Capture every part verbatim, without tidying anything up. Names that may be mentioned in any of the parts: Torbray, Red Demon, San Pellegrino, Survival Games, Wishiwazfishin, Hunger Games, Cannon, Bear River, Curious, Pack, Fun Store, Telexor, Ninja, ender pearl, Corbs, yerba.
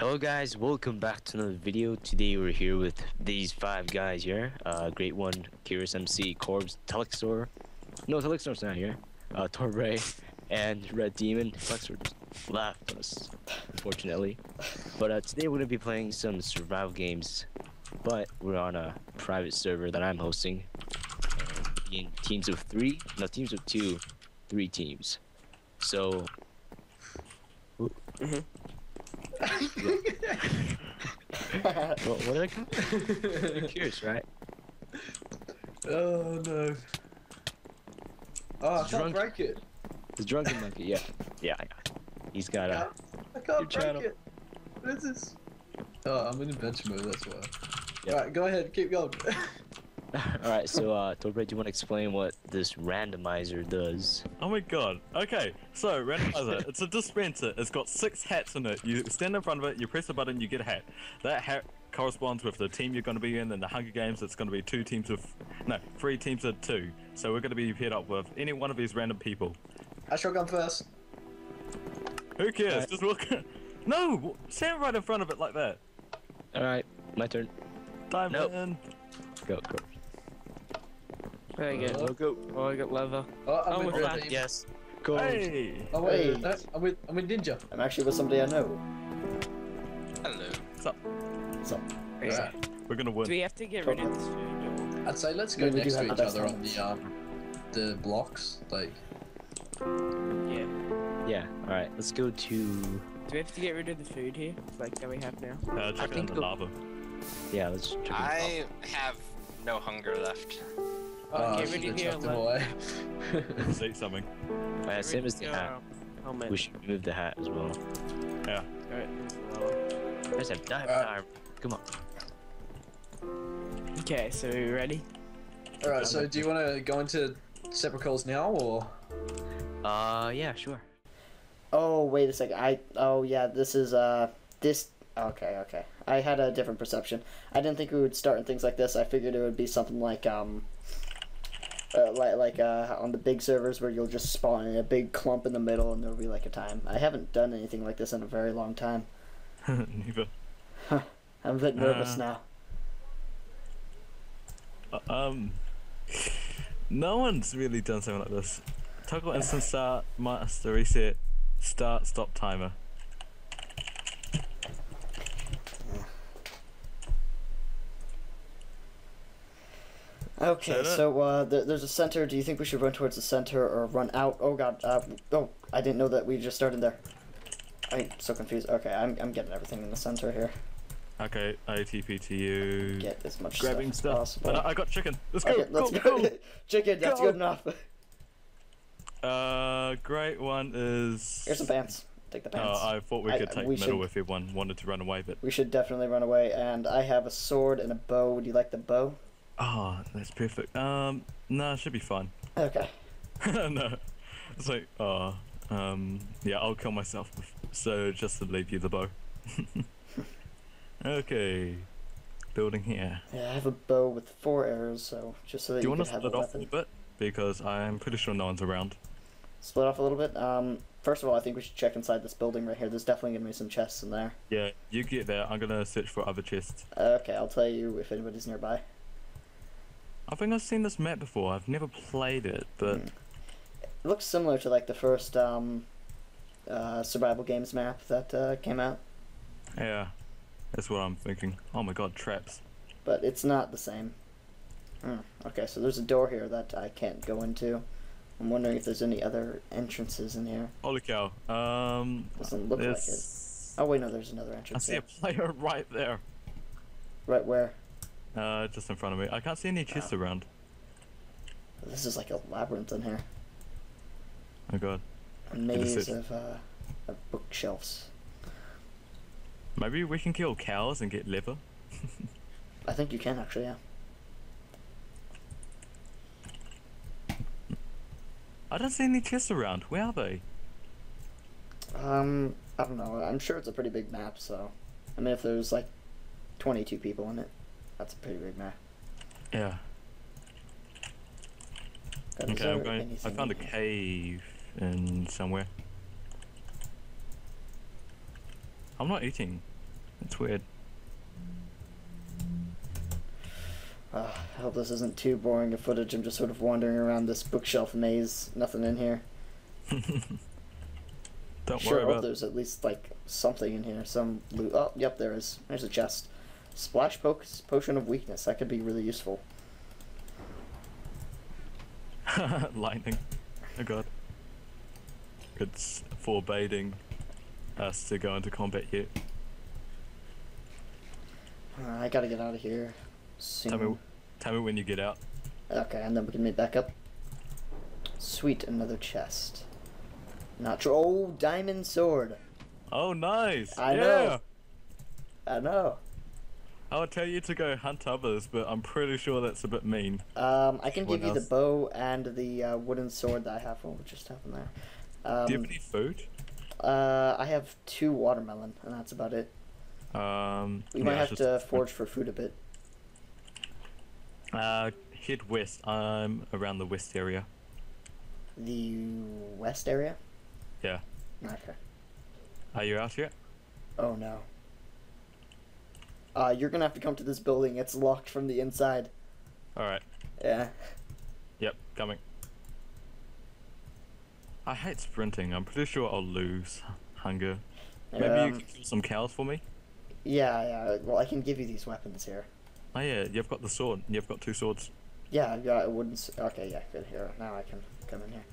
Hello guys, welcome back to another video. Today we're here with these five guys here. Uh, Great One, Curious M C, Corbs, Telexor. No, Telexor's not here. Uh, Torbray and Red Demon. Telexor left us, unfortunately. But uh, today we're gonna be playing some survival games. But we're on a private server that I'm hosting. In teams of three, no teams of two, three teams. So. Mm-hmm. Well, what did I come? You're curious, right? Oh no! Oh, I can't break it. The drunken monkey, yeah, yeah, yeah. He's got a. I can't break channel. It. What is this? Oh, I'm in adventure mode. That's why. Yep. All right, go ahead, keep going. All right, so uh, Torbray, do you want to explain what this randomizer does? Oh my god. Okay, so randomizer. It's a dispenser. It's got six hats in it. You stand in front of it. You press a button. You get a hat. That hat corresponds with the team you're going to be in. In the Hunger Games, it's going to be two teams of, no, three teams of two. So we're going to be paired up with any one of these random people. I shall come first. Who cares? Right. Just walk. No, stand right in front of it like that. All right, my turn. Time nope. in. Go go. There you go. go. Oh, I got leather. Oh, I'm, I'm with that. Yes. Cool. Hey. Oh wait, hey. No, I'm with I'm with Ninja. I'm actually with somebody I know. Hello. What's up? What's up? Hey. Right. We're gonna win. Do we have to get rid of this food? I'd say let's go yeah, next to each other on the um the blocks, like. Yeah. Yeah. All right. Let's go to. Do we have to get rid of the food here, like that we have now? Uh, I think the lava. Yeah. Let's. Check I have no hunger left. Oh, get rid of here and away. Let's eat something. Yeah, same as the hat. Helmet. We should move the hat as well. Yeah. Alright. Let's have dive time. Come on. Okay, so are you ready? Alright, so do you want to go into separate calls now or? Uh, yeah, sure. Oh, wait a second. I. Oh, yeah, this is, uh, this. Okay, okay. I had a different perception. I didn't think we would start in things like this. I figured it would be something like, um,. Uh, like like uh, on the big servers where you'll just spawn in a big clump in the middle and there'll be like a time. I haven't done anything like this in a very long time. Neither. Huh. I'm a bit nervous uh, now. Uh, um, no one's really done something like this. Toggle instant start, master reset, start stop timer. Okay, so uh, th there's a center. Do you think we should run towards the center or run out? Oh god, uh, oh, I didn't know that we just started there. I'm so confused. Okay, I'm I'm getting everything in the center here. Okay, I T P to you. Get as much grabbing stuff as possible. But I got chicken. Let's go. Okay, let's go. go. go. Chicken. That's go. good enough. Uh, great one is. Here's some pants. Take the pants. Oh, I thought we could I, take we middle should... if everyone wanted to run away, but we should definitely run away. And I have a sword and a bow. Would you like the bow? Oh, that's perfect. Um, no, it should be fine. Okay. No. It's like, oh, um, yeah, I'll kill myself. So just to leave you the bow. Okay. Building here. Yeah, I have a bow with four arrows, so just so that you can have a weapon. Do you want to split off a little bit? Because I'm pretty sure no one's around. Split off a little bit? Um, first of all, I think we should check inside this building right here. There's definitely going to be some chests in there. Yeah, you get there. I'm going to search for other chests. Okay, I'll tell you if anybody's nearby. I think I've seen this map before. I've never played it, but mm. it looks similar to like the first um, uh, survival games map that uh, came out. Yeah, that's what I'm thinking. Oh my god, traps! But it's not the same. Mm. Okay, so there's a door here that I can't go into. I'm wondering if there's any other entrances in here. Holy cow! Um, Doesn't look like it. Oh wait, no, there's another entrance. I see a player right there. Right where? Uh, just in front of me. I can't see any chests wow. around. This is like a labyrinth in here. Oh god. A maze of, uh, of bookshelves. Maybe we can kill cows and get leather? I think you can actually, yeah. I don't see any chests around. Where are they? Um, I don't know. I'm sure it's a pretty big map, so... I mean, if there's like twenty-two people in it. That's a pretty big map. Yeah. God, okay, I'm going. I found a cave in somewhere. I'm not eating. It's weird. Uh, I hope this isn't too boring of footage. I'm just sort of wandering around this bookshelf maze. Nothing in here. Don't sure, worry about. Hope there's at least like something in here. Some loot. Oh, yep, there is. There's a chest. Splash po potion of weakness. That could be really useful. Lightning. Oh god. It's foreboding us to go into combat here. Uh, I gotta get out of here soon. Tell me, tell me when you get out. Okay, and then we can meet back up. Sweet, another chest. Not true. Oh, diamond sword. Oh, nice. I yeah. know. I know. I'll tell you to go hunt others, but I'm pretty sure that's a bit mean. Um, I can Someone give you else. the bow and the uh, wooden sword that I have. What just happened there? Um, Do you have any food? Uh, I have two watermelon, and that's about it. Um, we might yeah, have just... to forge for food a bit. Uh, head west. I'm around the west area. The west area? Yeah. Okay. Are you out yet? Oh no. Uh, you're gonna have to come to this building. It's locked from the inside. Alright. Yeah. Yep, coming. I hate sprinting. I'm pretty sure I'll lose hunger. Maybe um, you can kill some cows for me? Yeah, yeah. Well, I can give you these weapons here. Oh yeah, you've got the sword. You've got two swords. Yeah, I've got a wooden sword. Okay, yeah, good. Here. Now I can come in here.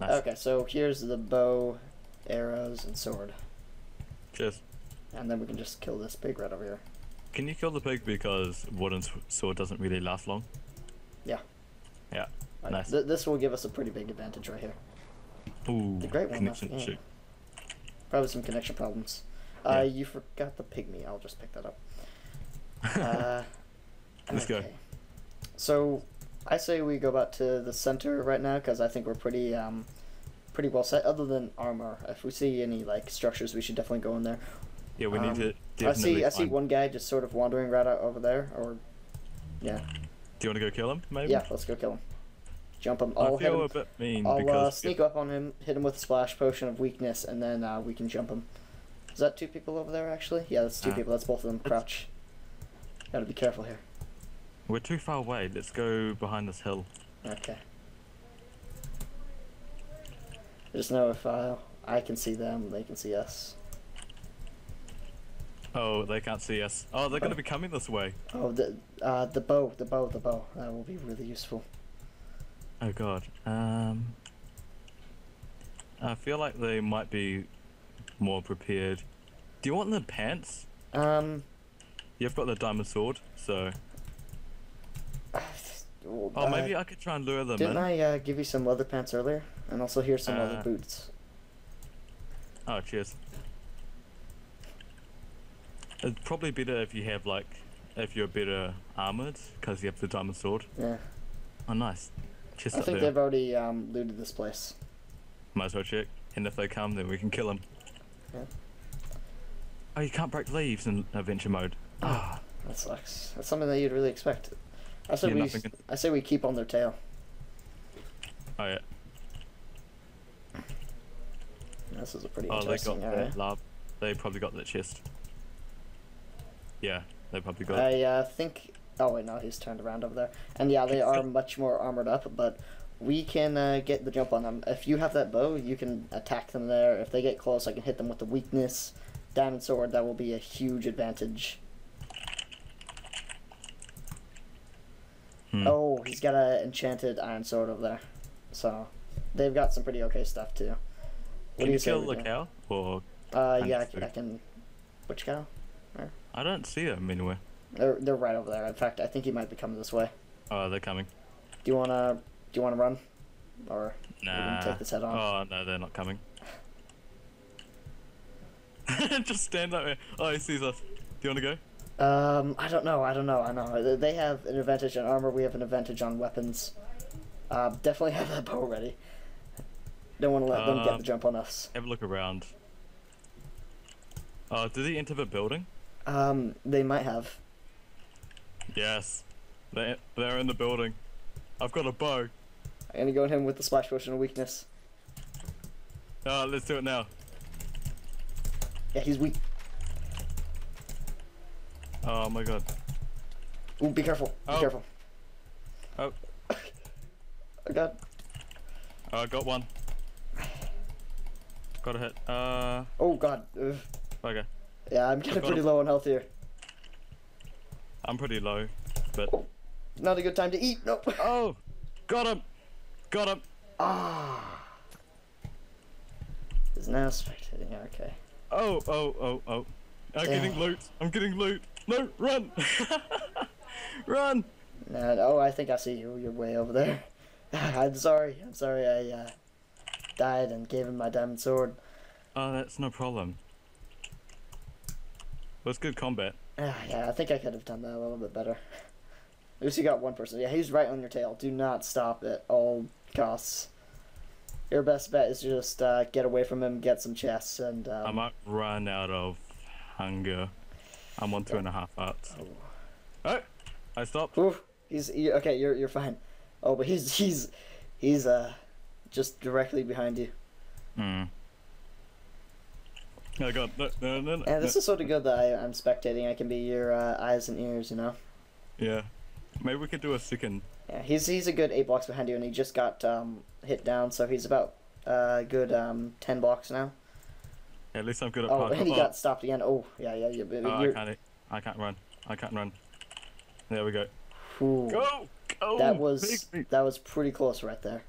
Nice. Okay, so here's the bow, arrows, and sword. Cheers. And then we can just kill this pig right over here. Can you kill the pig because wooden sword doesn't really last long? Yeah. Yeah, right. Nice. Th this will give us a pretty big advantage right here. Ooh, the great one connection left. Yeah. Probably some connection problems. Yeah. Uh, you forgot the pygmy. I'll just pick that up. Uh, Let's okay. go. So, I say we go back to the center right now because I think we're pretty, um, pretty well set. Other than armor, if we see any like structures, we should definitely go in there. Yeah, we um, need to. Definitely I see. I see one guy just sort of wandering right out over there. Or, yeah. Do you want to go kill him? Maybe. Yeah, let's go kill him. Jump him. I'll I feel him. a bit mean. I'll because uh, sneak up on him, hit him with a splash potion of weakness, and then uh, we can jump him. Is that two people over there actually? Yeah, that's two uh, people. That's both of them. Crouch. Gotta be careful here. We're too far away. Let's go behind this hill. Okay. I just know if I I can see them, they can see us. Oh, they can't see us. Oh, they're oh. going to be coming this way. Oh, the uh, the bow, the bow, the bow. That will be really useful. Oh god. Um, I feel like they might be more prepared. Do you want the pants? Um. You've got the diamond sword, so. Well, oh, maybe uh, I could try and lure them. Didn't in. I uh, give you some leather pants earlier? And also here's some uh, leather boots. Oh, cheers. It's probably better if you have like, if you're better armored, because you have the diamond sword. Yeah. Oh, nice. Chest I think there. they've already um, looted this place. Might as well check. And if they come, then we can kill them. Yeah. Oh, you can't break leaves in adventure mode. Ah, oh, that sucks. That's something that you'd really expect. I say yeah, we. Can... I say we keep on their tail. Oh yeah. This is a pretty oh, interesting they got area. Lab. They probably got the chest. Yeah, they probably got I uh, think... Oh wait, no, he's turned around over there. And yeah, they are much more armored up, but we can uh, get the jump on them. If you have that bow, you can attack them there. If they get close, I can hit them with the weakness. Diamond sword, that will be a huge advantage. Hmm. Oh, he's got an enchanted iron sword over there. So, they've got some pretty okay stuff too. What can you kill the cow? Or uh, yeah, I can, I can... Which cow? Where? I don't see them anywhere. They're they're right over there. In fact, I think he might be coming this way. Oh, they're coming. Do you wanna do you wanna run, or nah. take this head on? Oh no, they're not coming. Just stand that way. Oh, he sees us. Do you wanna go? Um, I don't know. I don't know. I know they have an advantage on armor. We have an advantage on weapons. Uh, definitely have that bow ready. Don't wanna let um, them get the jump on us. Have a look around. Oh, did he enter the building? Um, they might have. Yes. They, they're in the building. I've got a bow. I'm gonna go at him with the splash potion of weakness. Oh, let's do it now. Yeah, he's weak. Oh my god. Ooh, be careful. Be oh. careful. Oh. I got. Oh, I got one. Got a hit. Uh. Oh god. Ugh. Okay. Yeah, I'm getting pretty him. low on health here. I'm pretty low, but. Oh. Not a good time to eat. No. Oh. Got him. Got him. Ah. There's an aspect hitting. Okay. Oh. Oh. Oh. Oh. I'm Damn. getting loot. I'm getting loot. No, run! Run! Nah, oh, I think I see you. You're way over there. I'm sorry. I'm sorry I uh, died and gave him my diamond sword. Oh, that's no problem. Well, it's good combat. Uh, yeah, I think I could have done that a little bit better. At least you got one person. Yeah, he's right on your tail. Do not stop at all costs. Your best bet is to just uh, get away from him, get some chests, and... Um, I might run out of hunger. I'm on two oh. and a half hearts. Oh, oh I stopped. Oof. He's he, okay. You're you're fine. Oh, but he's he's he's uh just directly behind you. Hmm. Oh god. No, no, no, no, and this no. is sort of good that I, I'm spectating. I can be your uh, eyes and ears, you know. Yeah. Maybe we could do a second. Yeah. He's he's a good eight blocks behind you, and he just got um hit down, so he's about uh good um ten blocks now. At least I'm good at parkour. Oh, and he oh. got stopped again. Oh, yeah, yeah, yeah. Oh, I can't, I can't run. I can't run. There we go. Ooh. Go, go. That was that was pretty close right there.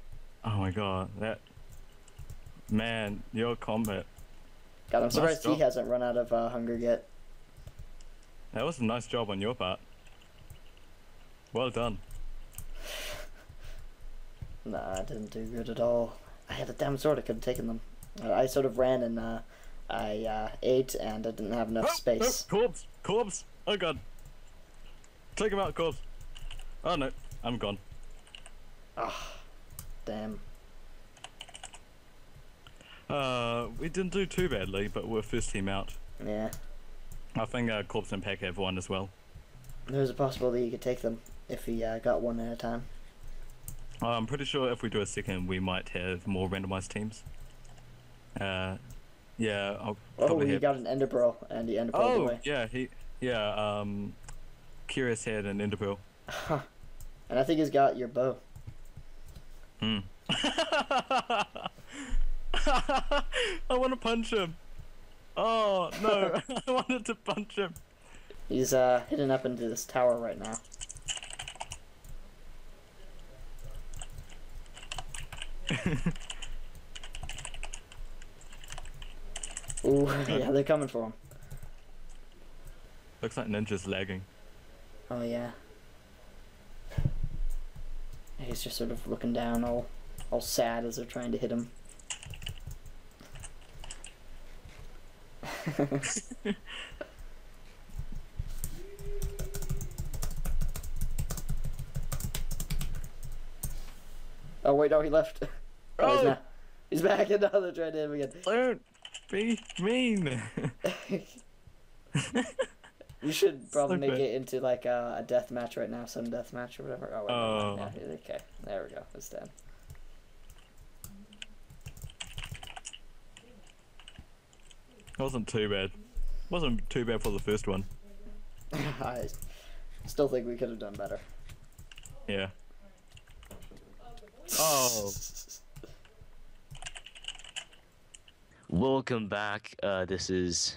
Oh my god, that man, your combat. God, I'm surprised nice he hasn't run out of uh, hunger yet. That was a nice job on your part. Well done. Nah, I didn't do good at all. I had a damn sword. I could have taken them. I sort of ran and. Uh, I uh, ate and I didn't have enough oh, space. Oh, Corbs! Corbs! Oh god! Take him out, Corbs! Oh no, I'm gone. Ah, oh, damn. Uh, we didn't do too badly, but we're first team out. Yeah. I think uh, Corbs and Pack have one as well. There's a possibility you could take them if we uh, got one at a time. Uh, I'm pretty sure if we do a second, we might have more randomized teams. Uh. Yeah, I'll Oh, he hit. got an ender pearl, and the ender pearl Oh, away. yeah, he, yeah, um, Curious had an ender pearl. And I think he's got your bow. Hmm. I want to punch him. Oh, no, I wanted to punch him. He's, uh, hidden up into this tower right now. Ooh, yeah, they're coming for him. Looks like Ninja's lagging. Oh, yeah. He's just sort of looking down all all sad as they're trying to hit him. Oh, wait, no, he left. Oh, he's, not. he's back, and now they're trying to hit him again. Learn. Be mean. You should probably so make bad. it into like a, a death match right now, some death match or whatever. Oh, wait, oh. No, no, no. Okay, there we go. It's done. It wasn't too bad. It wasn't too bad for the first one. I still think we could have done better. Yeah. Oh. Welcome back. Uh, this is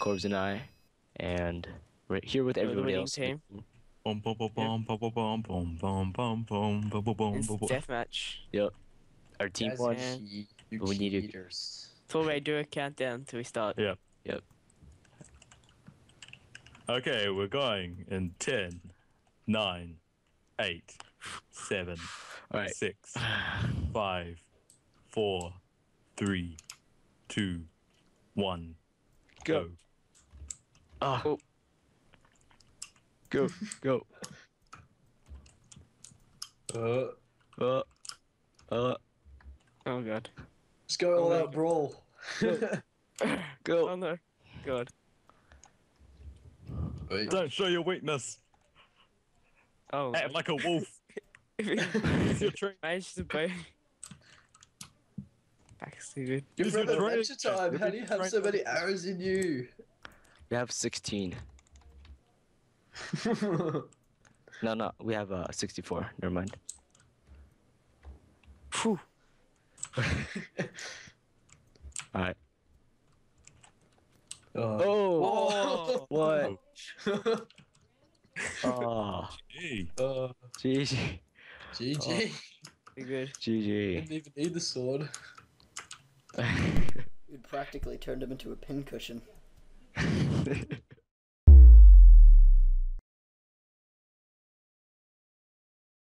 Corbs and I, and we're here with everybody else. Team. Boom, boom, boom, boom, boom, boom, boom, boom, boom, boom, boom, boom, boom. Deathmatch. Yep. Our team one. We need to. Torbray, do a countdown till we start. Yep. Yep. Okay, we're going in ten, nine, eight, seven, right. six, five, four, three. Two, one, go. go. Ah. Oh. Go, go. Uh, uh, uh. Oh god. Let's go all out brawl. Go. Go. Oh no. God. Wait. Don't show your weakness. Oh. Act like a wolf. Manage to play. Backseated. You're from adventure time. How do you have so many arrows in you? You have sixteen. No, no, we have uh, sixty-four. Never mind. Phew. Alright. Uh, oh! Whoa. What? Oh. G G. Uh, G G. G G. Oh. You're good. G G. Didn't even need the sword. You practically turned him into a pincushion.